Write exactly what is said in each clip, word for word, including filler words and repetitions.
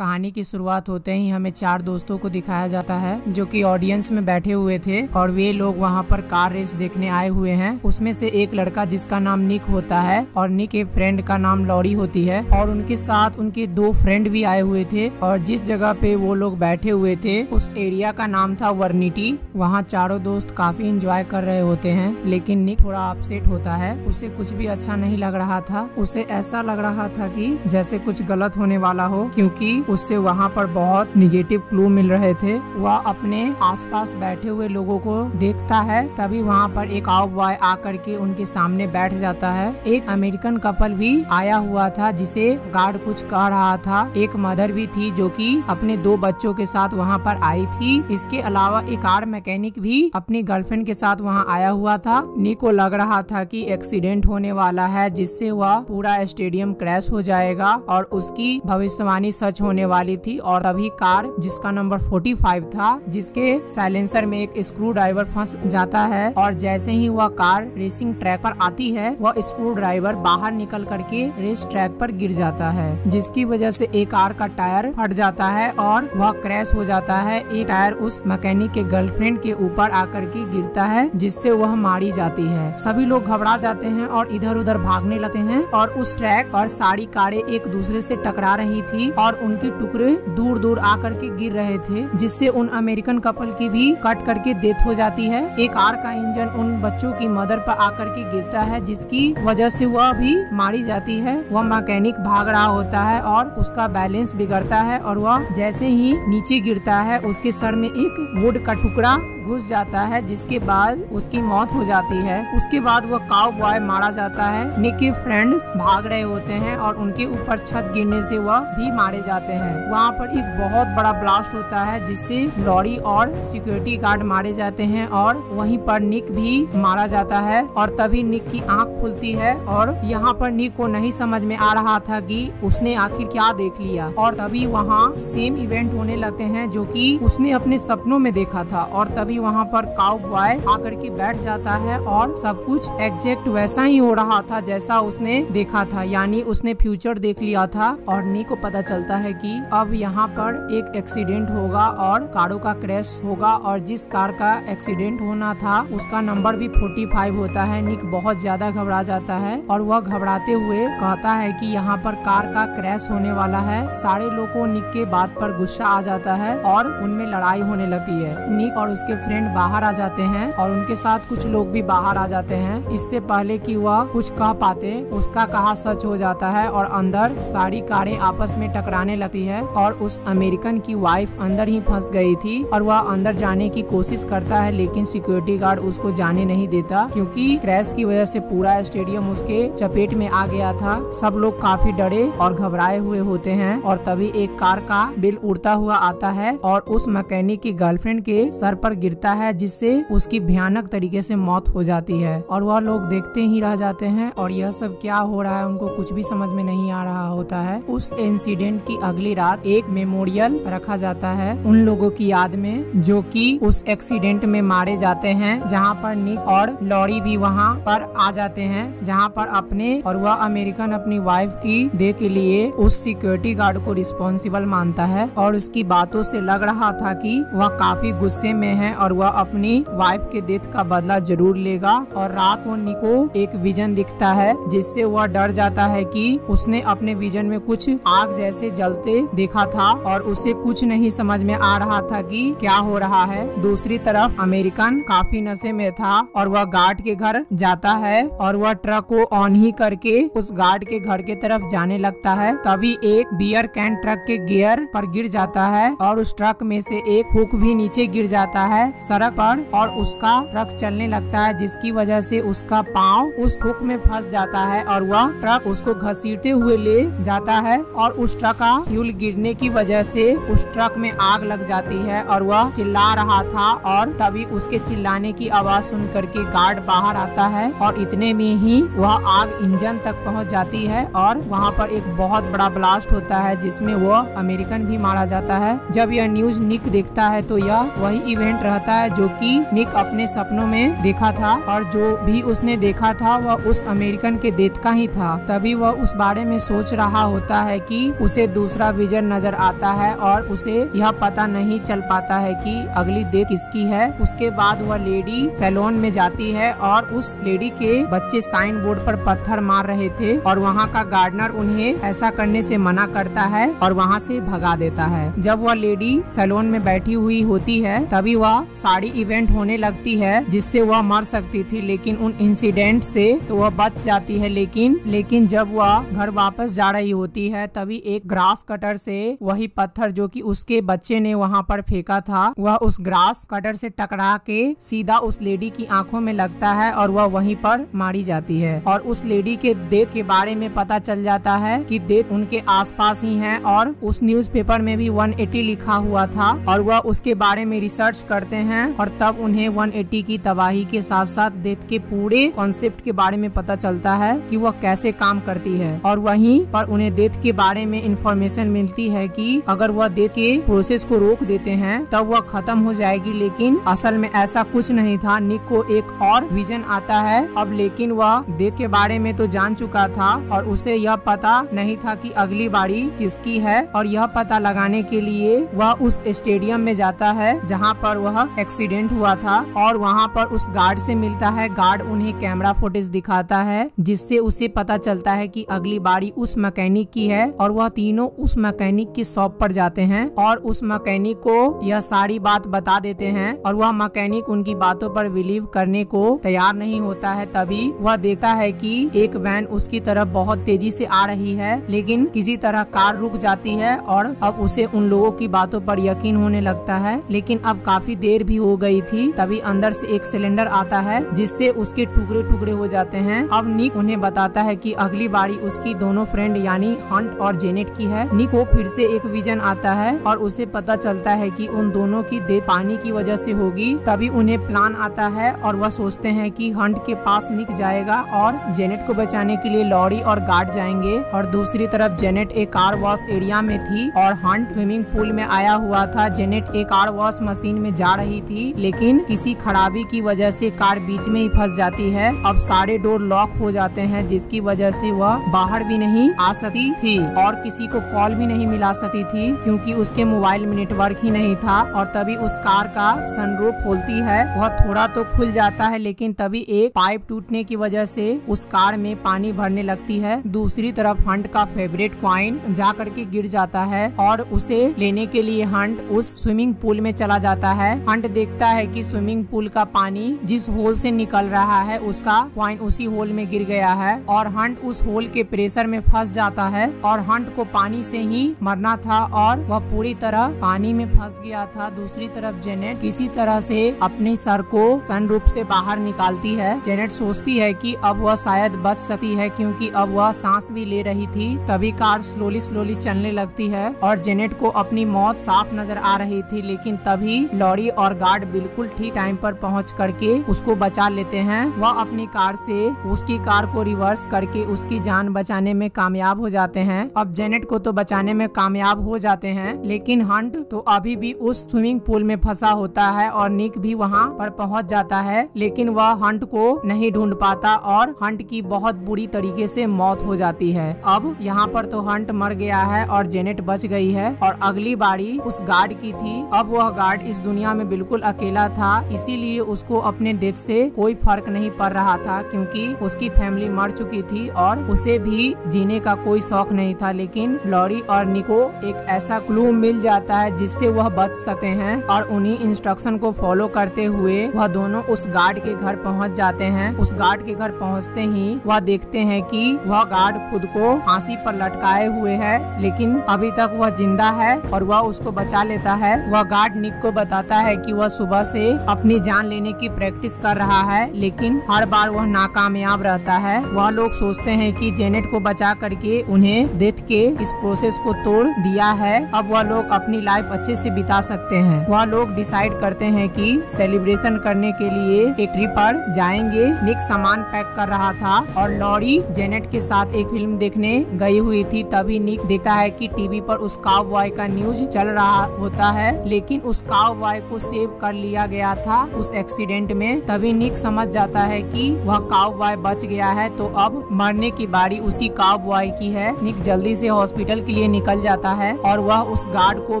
कहानी की शुरुआत होते ही हमें चार दोस्तों को दिखाया जाता है जो कि ऑडियंस में बैठे हुए थे और वे लोग वहां पर कार रेस देखने आए हुए हैं। उसमें से एक लड़का जिसका नाम निक होता है और निक के फ्रेंड का नाम लॉरी होती है और उनके साथ उनके दो फ्रेंड भी आए हुए थे और जिस जगह पे वो लोग बैठे हुए थे उस एरिया का नाम था वर्निटी। वहाँ चारों दोस्त काफी इंजॉय कर रहे होते हैं लेकिन निक थोड़ा अपसेट होता है, उसे कुछ भी अच्छा नहीं लग रहा था। उसे ऐसा लग रहा था कि जैसे कुछ गलत होने वाला हो क्योंकि उससे वहाँ पर बहुत निगेटिव क्लू मिल रहे थे। वह अपने आसपास बैठे हुए लोगों को देखता है, तभी वहाँ पर एक आउ बॉय आकर के उनके सामने बैठ जाता है। एक अमेरिकन कपल भी आया हुआ था जिसे गार्ड कुछ कह रहा था। एक मदर भी थी जो कि अपने दो बच्चों के साथ वहाँ पर आई थी। इसके अलावा एक कार मैकेनिक भी अपनी गर्लफ्रेंड के साथ वहाँ आया हुआ था। निक को लग रहा था कि एक्सीडेंट होने वाला है जिससे वह पूरा स्टेडियम क्रैश हो जाएगा और उसकी भविष्यवाणी सच होने वाली थी। और तभी कार जिसका नंबर पैंतालीस था जिसके साइलेंसर में एक स्क्रू ड्राइवर फंस जाता है और जैसे ही वह कार रेसिंग ट्रैक पर आती है वह स्क्रू ड्राइवर बाहर निकल करके रेस ट्रैक पर गिर जाता है जिसकी वजह से एक कार का टायर फट जाता है और वह क्रैश हो जाता है। एक टायर उस मैकेनिक के गर्लफ्रेंड के ऊपर आकर के गिरता है जिससे वह मारी जाती है। सभी लोग घबरा जाते हैं और इधर उधर भागने लगते हैं और उस ट्रैक और सारी कारें एक दूसरे से टकरा रही थी और उनके टुकड़े दूर दूर आकर के गिर रहे थे जिससे उन अमेरिकन कपल की भी कट करके डेथ हो जाती है। एक कार का इंजन उन बच्चों की मदर पर आकर के गिरता है जिसकी वजह से वह भी मारी जाती है। वह मैकेनिक भाग रहा होता है और उसका बैलेंस बिगड़ता है और वह जैसे ही नीचे गिरता है उसके सर में एक वुड का टुकड़ा घुस जाता है जिसके बाद उसकी मौत हो जाती है। उसके बाद वह काउ बॉय मारा जाता है। निक के फ्रेंड्स भाग रहे होते हैं और उनके ऊपर छत गिरने से वह भी मारे जाते हैं। वहाँ पर एक बहुत बड़ा ब्लास्ट होता है जिससे लॉरी और सिक्योरिटी गार्ड मारे जाते हैं और वहीं पर निक भी मारा जाता है। और तभी निक की आँख खुलती है और यहाँ पर निक को नहीं समझ में आ रहा था कि उसने आखिर क्या देख लिया। और तभी वहाँ सेम इवेंट होने लगते हैं जो कि उसने अपने सपनों में देखा था और तभी वहाँ पर काउबॉय आकर के बैठ जाता है और सब कुछ एग्जैक्ट वैसा ही हो रहा था जैसा उसने देखा था, यानी उसने फ्यूचर देख लिया था। और निक को पता चलता है कि अब यहाँ पर एक एक्सीडेंट होगा और कारों का क्रैश होगा और जिस कार का एक्सीडेंट होना था उसका नंबर भी पैंतालीस होता है। निक बहुत ज्यादा घबरा जाता है और वह घबराते हुए कहता है कि यहाँ पर कार का क्रैश होने वाला है। सारे लोगों को निक के बात पर गुस्सा आ जाता है और उनमें लड़ाई होने लगती है। निक और उसके फ्रेंड बाहर आ जाते हैं और उनके साथ कुछ लोग भी बाहर आ जाते हैं। इससे पहले कि वह कुछ कह पाते उसका कहा सच हो जाता है और अंदर सारी कारें आपस में टकराने लगती है और उस अमेरिकन की वाइफ अंदर ही फंस गई थी और वह अंदर जाने की कोशिश करता है लेकिन सिक्योरिटी गार्ड उसको जाने नहीं देता क्योंकि क्रैश की वजह से पूरा स्टेडियम उसके चपेट में आ गया था। सब लोग काफी डरे और घबराए हुए होते हैं और तभी एक कार का बिल उड़ता हुआ आता है और उस मैकेनिक की गर्लफ्रेंड के सर पर गिरता है जिससे उसकी भयानक तरीके से मौत हो जाती है और वह लोग देखते ही रह जाते हैं और यह सब क्या हो रहा है उनको कुछ भी समझ में नहीं आ रहा होता है। उस इंसिडेंट की अगली रात एक मेमोरियल रखा जाता है उन लोगों की याद में जो कि उस एक्सीडेंट में मारे जाते हैं, जहां पर निक और लॉरी भी वहां पर आ जाते हैं जहां पर अपने और वह अमेरिकन अपनी वाइफ की डेथ के लिए उस सिक्योरिटी गार्ड को रिस्पॉन्सिबल मानता है और उसकी बातों से लग रहा था कि वह काफी गुस्से में है और वह अपनी वाइफ के डेथ का बदला जरूर लेगा। और रात को निक को एक विजन दिखता है जिससे वह डर जाता है कि उसने अपने विजन में कुछ आग जैसे जलते देखा था और उसे कुछ नहीं समझ में आ रहा था कि क्या हो रहा है। दूसरी तरफ अमेरिकन काफी नशे में था और वह गार्ड के घर जाता है और वह ट्रक को ऑन ही करके उस गार्ड के घर के तरफ जाने लगता है। तभी एक बियर कैन ट्रक के गियर पर गिर जाता है और उस ट्रक में से एक हुक भी नीचे गिर जाता है सड़क पर और उसका ट्रक चलने लगता है जिसकी वजह से उसका पांव उस हुक में फंस जाता है और वह ट्रक उसको घसीटते हुए ले जाता है और उस ट्रक का फ्यूल गिरने की वजह से उस ट्रक में आग लग जाती है और वह चिल्ला रहा था और तभी उसके चिल्लाने की आवाज सुन करके गार्ड बाहर आता है और इतने में ही वह आग इंजन तक पहुंच जाती है और वहां पर एक बहुत बड़ा ब्लास्ट होता है जिसमें वह अमेरिकन भी मारा जाता है। जब यह न्यूज निक देखता है तो यह वही इवेंट रहता बताता है जो कि निक अपने सपनों में देखा था, और जो भी उसने देखा था वह उस अमेरिकन के डेथ का ही था। तभी वह उस बारे में सोच रहा होता है कि उसे दूसरा विजन नजर आता है और उसे यह पता नहीं चल पाता है कि अगली डेथ किसकी है। उसके बाद वह लेडी सैलून में जाती है और उस लेडी के बच्चे साइन बोर्ड पर पत्थर मार रहे थे और वहाँ का गार्डनर उन्हें ऐसा करने से मना करता है और वहाँ से भगा देता है। जब वह लेडी सैलून में बैठी हुई होती है तभी वह साड़ी इवेंट होने लगती है जिससे वह मर सकती थी, लेकिन उन इंसिडेंट से तो वह बच जाती है। लेकिन लेकिन जब वह घर वापस जा रही होती है तभी एक ग्रास कटर से वही पत्थर जो कि उसके बच्चे ने वहाँ पर फेंका था वह उस ग्रास कटर से टकरा के सीधा उस लेडी की आंखों में लगता है और वह वहीं पर मारी जाती है। और उस लेडी के डेथ के बारे में पता चल जाता है कि डेथ उनके आसपास ही है और उस न्यूज़पेपर में भी एक सौ अस्सी लिखा हुआ था और वह उसके बारे में रिसर्च करते हैं और तब उन्हें एक सौ अस्सी की तबाही के साथ साथ डेथ के पूरे कॉन्सेप्ट के बारे में पता चलता है कि वह कैसे काम करती है। और वहीं पर उन्हें डेथ के बारे में इंफॉर्मेशन मिलती है कि अगर वह डेथ के प्रोसेस को रोक देते हैं तब वह खत्म हो जाएगी, लेकिन असल में ऐसा कुछ नहीं था। निक को एक और विजन आता है अब, लेकिन वह डेथ के बारे में तो जान चुका था और उसे यह पता नहीं था कि अगली बारी किसकी है। और यह पता लगाने के लिए वह उस स्टेडियम में जाता है जहां पर वह एक्सीडेंट हुआ था और वहां पर उस गार्ड से मिलता है। गार्ड उन्हें कैमरा फुटेज दिखाता है जिससे उसे पता चलता है कि अगली बारी उस मैकेनिक की है और वह तीनों उस मैकेनिक की शॉप पर जाते हैं और उस मैकेनिक को यह सारी बात बता देते हैं और वह मैकेनिक उनकी बातों पर बिलीव करने को तैयार नहीं होता है। तभी वह देखता है कि एक वैन उसकी तरफ बहुत तेजी से आ रही है, लेकिन किसी तरह कार रुक जाती है और अब उसे उन लोगों की बातों पर यकीन होने लगता है। लेकिन अब काफी देर भी हो गई थी। तभी अंदर से एक सिलेंडर आता है जिससे उसके टुकड़े टुकड़े हो जाते हैं। अब निक उन्हें बताता है कि अगली बारी उसकी दोनों फ्रेंड यानी हंट और जेनेट की है। निक को फिर से एक विजन आता है और उसे पता चलता है कि उन दोनों की डेथ पानी की वजह से होगी। तभी उन्हें प्लान आता है और वह सोचते हैं कि हंट के पास निक जाएगा और जेनेट को बचाने के लिए लॉरी और गार्ड जाएंगे। और दूसरी तरफ जेनेट एक कार वॉश एरिया में थी और हंट स्विमिंग पूल में आया हुआ था। जेनेट एक कार वॉश मशीन में जा रही थी, लेकिन किसी खराबी की वजह से कार बीच में ही फंस जाती है। अब सारे डोर लॉक हो जाते हैं जिसकी वजह से वह बाहर भी नहीं आ सकती थी और किसी को कॉल भी नहीं मिला सकती थी क्योंकि उसके मोबाइल में नेटवर्क ही नहीं था। और तभी उस कार का सनरूफ खोलती है, वह थोड़ा तो खुल जाता है, लेकिन तभी एक पाइप टूटने की वजह से उस कार में पानी भरने लगती है। दूसरी तरफ हंट का फेवरेट क्वाइन जा करके गिर जाता है और उसे लेने के लिए हंट उस स्विमिंग पूल में चला जाता है। हंट देखता है कि स्विमिंग पूल का पानी जिस होल से निकल रहा है उसका क्वाइन उसी होल में गिर गया है और हंट उस होल के प्रेशर में फंस जाता है। और हंट को पानी से ही मरना था और वह पूरी तरह पानी में फंस गया था। दूसरी तरफ जेनेट किसी तरह से अपने सर को सनरूफ से बाहर निकालती है। जेनेट सोचती है कि अब वह शायद बच सकती है क्योंकि अब वह सांस भी ले रही थी। तभी कार स्लोली स्लोली चलने लगती है और जेनेट को अपनी मौत साफ नजर आ रही थी, लेकिन तभी लॉरी और गार्ड बिल्कुल ठीक टाइम पर पहुंच करके उसको बचा लेते हैं। वह अपनी कार से उसकी कार को रिवर्स करके उसकी जान बचाने में कामयाब हो जाते हैं। अब जेनेट को तो बचाने में कामयाब हो जाते हैं, लेकिन हंट तो अभी भी उस स्विमिंग पूल में फंसा होता है और निक भी वहाँ पर पहुँच जाता है, लेकिन वह हंट को नहीं ढूंढ पाता और हंट की बहुत बुरी तरीके से मौत हो जाती है। अब यहाँ पर तो हंट मर गया है और जेनेट बच गई है और अगली बारी उस गार्ड की थी। अब वह गार्ड इस दुनिया में बिल्कुल अकेला था, इसीलिए उसको अपने डेथ से कोई फर्क नहीं पड़ रहा था क्योंकि उसकी फैमिली मर चुकी थी और उसे भी जीने का कोई शौक नहीं था। लेकिन लॉरी और निको एक ऐसा क्लू मिल जाता है जिससे वह बच सकते हैं और उन्हीं इंस्ट्रक्शन को फॉलो करते हुए वह दोनों उस गार्ड के घर पहुँच जाते हैं। उस गार्ड के घर पहुँचते ही वह देखते है कि वह गार्ड खुद को फांसी पर लटकाए हुए है, लेकिन अभी तक वह जिंदा है और वह उसको बचा लेता है। वह गार्ड निक को बताता है कि वह सुबह से अपनी जान लेने की प्रैक्टिस कर रहा है, लेकिन हर बार वह नाकामयाब रहता है। वह लोग सोचते हैं कि जेनेट को बचा करके उन्हें डेथ के इस प्रोसेस को तोड़ दिया है, अब वह लोग अपनी लाइफ अच्छे से बिता सकते हैं। वह लोग डिसाइड करते हैं कि सेलिब्रेशन करने के लिए एक ट्रिप पर जाएंगे। निक सामान पैक कर रहा था और लॉरी जेनेट के साथ एक फिल्म देखने गई हुई थी। तभी निक देखता है कि टीवी पर उस काउबॉय का न्यूज चल रहा होता है, लेकिन उस काउबॉय को सेव कर लिया गया था उस एक्सीडेंट में। तभी निक समझ जाता है कि वह काउबॉय बच गया है, तो अब मरने की बारी उसी काउबॉय की है। निक जल्दी से हॉस्पिटल के लिए निकल जाता है और वह उस गार्ड को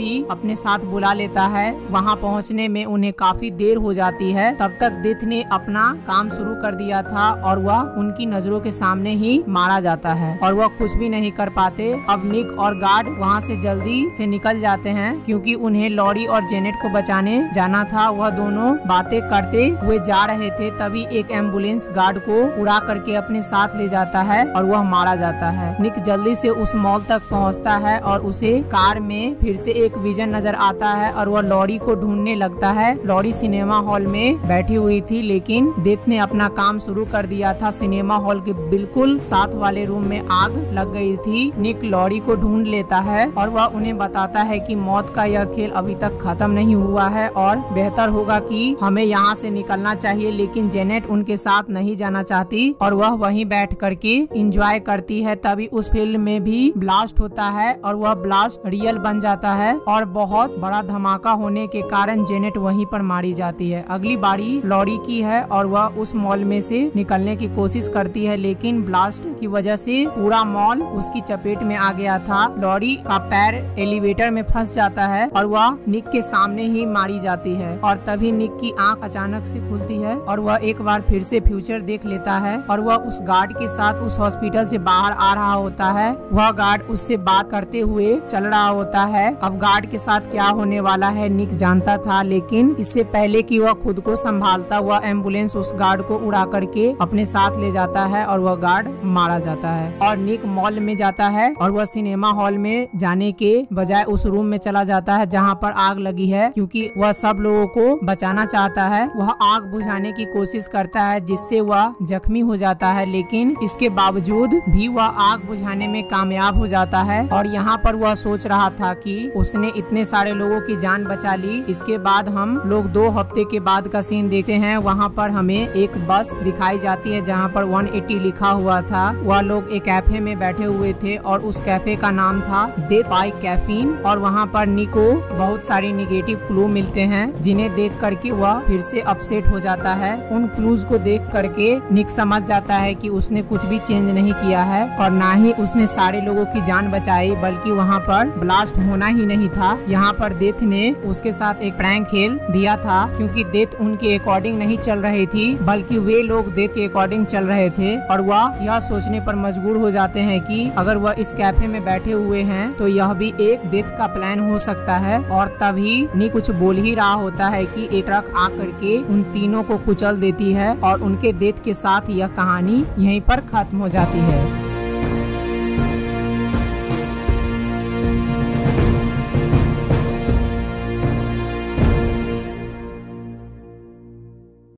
भी अपने साथ बुला लेता है। वहाँ पहुँचने में उन्हें काफी देर हो जाती है। तब तक डेथ ने अपना काम शुरू कर दिया था और वह उनकी नजरों के सामने ही मारा जाता है और वह कुछ भी नहीं कर पाते। अब निक और गार्ड वहाँ से जल्दी से निकल जाते हैं क्योंकि उन्हें लॉरी और जेनेट को बचाने जाना था। वह दोनों बातें करते हुए जा रहे थे, तभी एक एम्बुलेंस गार्ड को उड़ा करके अपने साथ ले जाता है और वह मारा जाता है। निक जल्दी से उस मॉल तक पहुँचता है और उसे कार में फिर से एक विजन नजर आता है और वह लॉरी को ढूंढने लगता है। लॉरी सिनेमा हॉल में बैठी हुई थी, लेकिन डेथ ने अपना काम शुरू कर दिया था। सिनेमा हॉल के बिल्कुल साथ वाले रूम में आग लग गई थी। निक लॉरी को ढूंढ लेता है और वह उन्हें बताता है कि मौत का यह खेल अभी तक खत्म नहीं हुआ है और बेहतर होगा कि हमें यहाँ से निकलना चाहिए। लेकिन जेनेट उनके साथ नहीं जाना चाहती और वह वहीं बैठ करके इंजॉय करती है। तभी उस फिल्म में भी ब्लास्ट होता है और वह ब्लास्ट रियल बन जाता है और बहुत बड़ा धमाका होने के कारण जेनेट वहीं पर मारी जाती है। अगली बारी लॉरी की है और वह उस मॉल में से निकलने की कोशिश करती है, लेकिन ब्लास्ट की वजह से पूरा मॉल उसकी चपेट में आ गया था। लॉरी का पैर एलिवेटर में फंस जाता है और वह निक के सामने ही मारी जाती है। और तभी निक की आंख अचानक से खुलती है और वह एक बार फिर से फ्यूचर देख लेता है और वह उस गार्ड के साथ उस हॉस्पिटल से बाहर आ रहा होता है। वह गार्ड उससे बात करते हुए चल रहा होता है। अब गार्ड के साथ क्या होने वाला है निक जानता था, लेकिन इससे पहले कि वह खुद को संभालता हुआ एम्बुलेंस उस गार्ड को उड़ा करके अपने साथ ले जाता है और वह गार्ड मारा जाता है। और निक मॉल में जाता है और वह सिनेमा हॉल में जाने के बजाय उस रूम में चला जाता है जहाँ पर आग लगी है, क्योंकि वह सब लोगों को बचाना चाहता है। वह आग बुझाने की कोशिश करता है जिससे वह जख्मी हो जाता है, लेकिन इसके बावजूद भी वह आग बुझाने में कामयाब हो जाता है। और यहाँ पर वह सोच रहा था कि उसने इतने सारे लोगों की जान बचा ली। इसके बाद हम लोग दो हफ्ते के बाद का सीन देखते हैं। वहाँ पर हमें एक बस दिखाई जाती है जहाँ पर एक सौ अस्सी लिखा हुआ था। वह लोग एक कैफे में बैठे हुए थे और उस कैफे का नाम था दे बाय कैफीन। और वहाँ पर निक को बहुत सारे निगेटिव क्लू मिलते हैं जिन्हें देख करके वह फिर से अपसेट हो जाता है। उन क्लूज को देख करके निक समझ जाता है कि उसने कुछ भी चेंज नहीं किया है और ना ही उसने सारे लोगों की जान बचाई, बल्कि वहाँ पर ब्लास्ट होना ही नहीं था। यहाँ पर डेथ ने उसके साथ एक प्रैंक खेल दिया था क्योंकि डेथ उनके अकॉर्डिंग नहीं चल रही थी, बल्कि वे लोग डेथ के अकॉर्डिंग चल रहे थे। और वह यह सोचने पर मजबूर हो जाते हैं कि अगर वह इस कैफे में बैठे हुए हैं तो यह भी एक डेथ का प्लान हो सकता है। और तभी निक कुछ बोल ही रहा होता है कि एक ट्रक आकर के उन तीनों को कुचल देती है और उनके डेथ के साथ यह कहानी यहीं पर खत्म हो जाती है।